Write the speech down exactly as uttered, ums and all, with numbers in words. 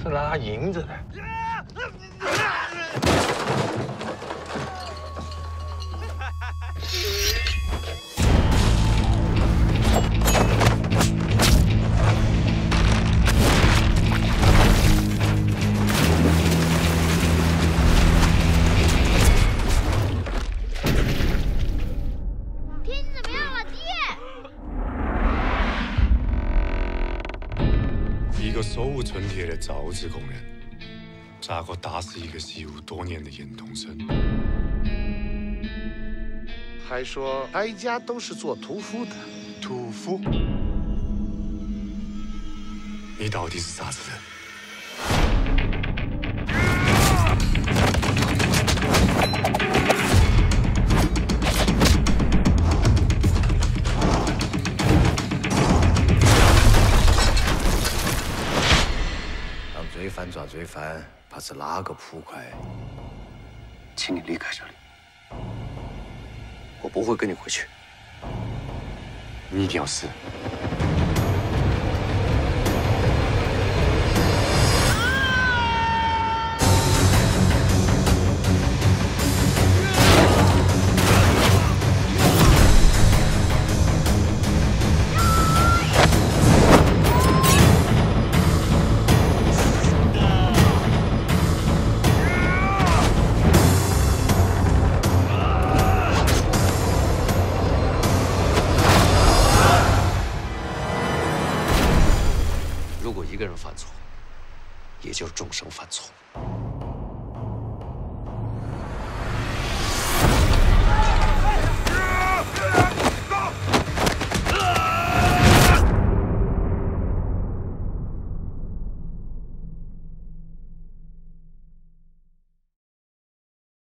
是拿银子的。天气怎么样了，爹？一个手无寸铁的造纸工人。 杀过打死一个习武多年的严冬生，还说哀家都是做屠夫的。屠夫？你到底是啥子人？ 罪犯抓罪犯，怕是哪个捕快？请你离开这里，我不会跟你回去。你一定要死！一个人犯错，也就是众生犯错。